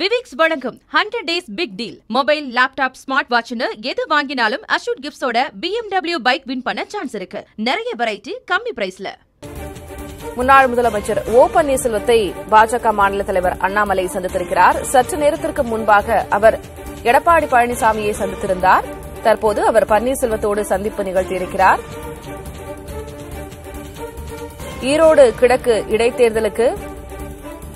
Viveks வழங்கும் 100 days big deal. Mobile, laptop, smartwatchன்னு எது வாங்கினாலும் அஷூட் கிஃப்ட்ஸோட BMW பைக் வின் பண்ண சான்ஸ் இருக்கு. நிறைய வெரைட்டி கம்மி பிரைஸ்ல. முன்னாள் முதலமைச்சர் ஓ பன்னீர்செல்வத்தை பாஜக மாநில தலைவர் அண்ணாமலை சந்தித்திருக்கிறார். சற்று நேரத்திற்கு முன்பாக அவர் எடப்பாடி பழனிசாமியை சந்தித்திருந்தார். தற்போது அவர் பன்னீர்செல்வத்தோடு சந்திப்பு நிகழ்த்தியிருக்கிறார். ஈரோடு கிழக்கு இடைத்தேர்தலுக்கு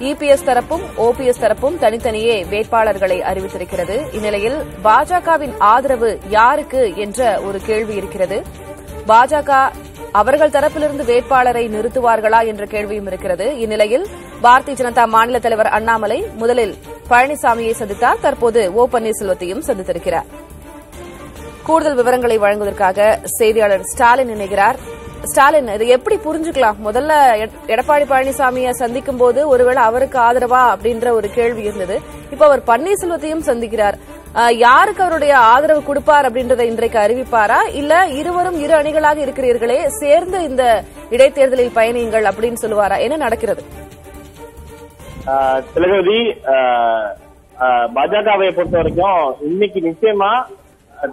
EPS தரப்பும் OPS தரப்பும் தனித்தனியே வேட்பாளர்களை அறிவித்திருக்கிறது. இந்நிலையில் பாஜகவின் ஆதரவு யாருக்கு என்ற ஒரு கேள்வி இருக்கிறது. பாஜக அவர்கள் தரப்பிலிருந்து வேட்பாளரை நிறுத்துவார்களா என்ற கேள்வியும் இருக்கிறது. இந்நிலையில் பாரதிய ஜனதா மாநில தலைவர் அண்ணாமலை முதலில் பழனிசாமியை சந்தித்தார். தற்போது ஓ பன்னீர்செல்வத்தையும் சந்தித்திருக்கிறார். கூடுதல் விவரங்களை வழங்குவதற்காக செய்தியாளர் ஸ்டாலின் இணைகிறார். ஸ்டாலின், இது எப்படி புரிஞ்சுக்கலாம்? முதல்ல எடப்பாடி பழனிசாமியை சந்திக்கும் போது ஒருவேளை அவருக்கு ஆதரவா அப்படின்ற ஒரு கேள்வி இருந்தது. இப்ப அவர் பன்னீர்செல்வத்தையும் சந்திக்கிறார். யாருக்கு அவருடைய ஆதரவு கொடுப்பார் அப்படின்றத இன்றைக்கு அறிவிப்பாரா, இல்ல இருவரும் இரு அணிகளாக இருக்கிறீர்களே சேர்ந்து இந்த இடைத்தேர்தலில் பயணியுங்கள் அப்படின்னு சொல்லுவாரா? என்ன நடக்கிறது? பாஜகவை பொறுத்த வரைக்கும் இன்னைக்கு நிச்சயமா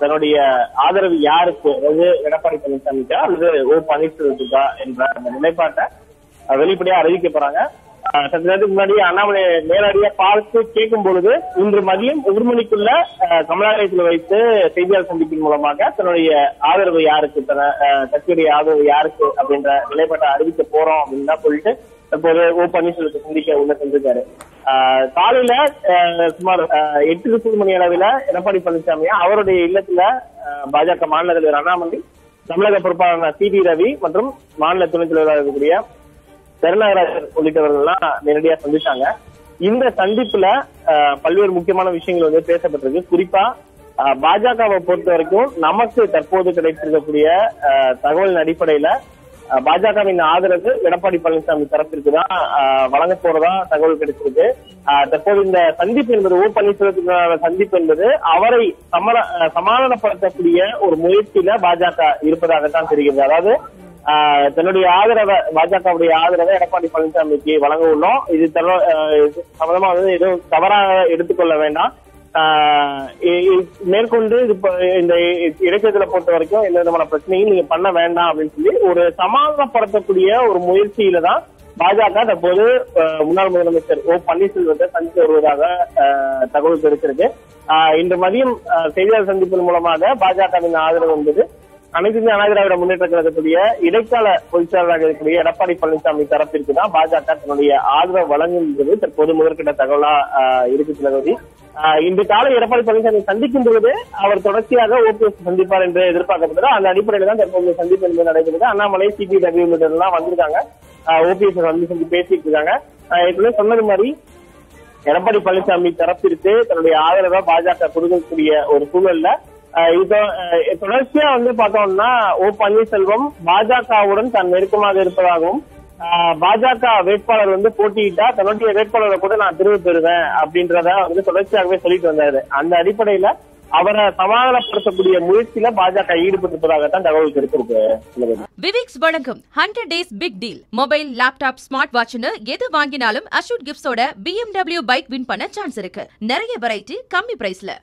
தன்னுடைய ஆதரவு யாருக்கு, அதாவது எடப்பாடி பழனிசாமிக்கா அல்லது ஓ பன்னீர்செல்வத்துக்கா என்ற அந்த நிலைப்பாட்டை வெளிப்படையா அறிவிக்க போறாங்க. சற்று நேரத்துக்கு முன்னாடி அண்ணாமலை நேரடியா பார்த்து கேட்கும் பொழுது இன்று மதியம் 1 மணிக்குள்ள கமலாலயத்தில் வைத்து செய்தியாளர் சந்திப்பின் மூலமாக தன்னுடைய ஆதரவு யாருக்கு, தன கட்சியுடைய ஆதரவு யாருக்கு அப்படின்ற நிலைப்பாட்டை அறிவிக்க போறோம் அப்படின்னு தான் சொல்லிட்டு தற்போது ஓ பன்னீர்செல்வத்தை சந்திக்க உள்ள சென்றிருக்காரு. காலையில சுமார் 8 மணி அளவில் எடப்பாடி பழனிசாமியா அவருடைய இல்லத்துல பாஜக மாநில தலைவர் அண்ணாமலை, தமிழக பொறுப்பாளர் CB Ravi மற்றும் மாநில துணைத் தலைவராக இருக்கக்கூடிய கருணாகராஜன் உள்ளிட்டவர்கள் எல்லாம் நேரடியா சந்தித்தாங்க. இந்த சந்திப்புல பல்வேறு முக்கியமான விஷயங்கள் வந்து பேசப்பட்டிருக்கு. குறிப்பா பாஜகவை பொறுத்த வரைக்கும் நமக்கு தற்போது கிடைத்திருக்கக்கூடிய தகவலின் அடிப்படையில பாஜகவின் ஆதரவு எடப்பாடி பழனிசாமி தரப்பிற்குதான் வழங்க போறதா தகவல் கிடைச்சிருக்கு. தற்போது இந்த சந்திப்பு என்பது ஓ பன்னீர்செல்வத்துக்கான சந்திப்பு என்பது அவரை சமாதானப்படுத்தக்கூடிய ஒரு முயற்சியில பாஜக இருப்பதாகத்தான் தெரிகிறது. அதாவது தன்னுடைய ஆதரவை, பாஜகவுடைய ஆதரவை எடப்பாடி பழனிசாமிக்கு வழங்க உள்ளோம். இது சம்பந்தமா வந்து எதுவும் தவறாக எடுத்துக்கொள்ள வேண்டாம். மேற்கொண்டு இந்த இடைத்தேர்தலை பொறுத்த வரைக்கும் எந்த விதமான பிரச்சனையும் நீங்க பண்ண வேண்டாம் அப்படின்னு சொல்லி ஒரு சமாதானப்படுத்தக்கூடிய ஒரு முயற்சியில தான் பாஜக தற்போது முன்னாள் முதலமைச்சர் ஓ பன்னீர்செல்வத்தை சந்தித்து வருவதாக தகவல் தெரிவித்திருக்கு. இன்று மதியம் செய்தியாளர் சந்திப்பின் மூலமாக பாஜகவின் ஆதரவு என்பது அனைத்து இந்திய அண்ணா திராவிட முன்னேற்ற கழகத்துடைய இடைக்கால பொதுச்செயலாளராக இருக்கக்கூடிய எடப்பாடி பழனிசாமி தரப்பிற்கு தான் பாஜக தன்னுடைய ஆதரவு வழங்கும் என்பது தற்போது முதற்கிட்ட தகவலா இருக்கு. தளபதி இன்று காலை எடப்பாடி பழனிசாமி சந்திக்கும் பொழுது அவர் தொடர்ச்சியாக OPS சந்திப்பார் என்று எதிர்பார்க்கப்படுகிறது. அந்த அடிப்படையில தான் தற்போது சந்திப்பு என்பது நடைபெறுகிறது. அண்ணாமலை, CB Ravi எல்லாம் வந்திருக்காங்க. OPS வந்து சந்தி பேசிட்டு இருக்காங்க. ஏற்கனவே சொன்னது மாதிரி எடப்பாடி பழனிசாமி தரப்பிற்கு தன்னுடைய ஆதரவை பாஜக கொடுக்கக்கூடிய ஒரு சூழல்ல தொடர்ச்சியா வந்து பார்த்தோம்னா ஓ பன்னீர்செல்வம் பாஜகவுடன் தான் நெருக்கமாக இருப்பதாகவும், பாஜக வேட்பாளர் வந்து போட்டியிட்டா தன்னுடைய வேட்பாளரை கூட நான் திரும்ப பெறுவேன் அப்படின்றத வந்து தொடர்ச்சியாகவே சொல்லிட்டு வந்தாரு. அந்த அடிப்படையில அவரை சமாதானப்படுத்தக்கூடிய முயற்சியில பாஜக ஈடுபட்டிருப்பதாகத்தான் தகவல் கிடைத்திருக்கு. விவேக்ஸ் வழங்கும் 100 days big deal. Mobile, laptop, smart வாட்ச்ன்னு எது வாங்கினாலும் அஷூட் கிஃப்ட்ஸோட BMW பைக் வின் பண்ண சான்ஸ் இருக்கு. நிறைய வெரைட்டி கம்மி பிரைஸ்ல.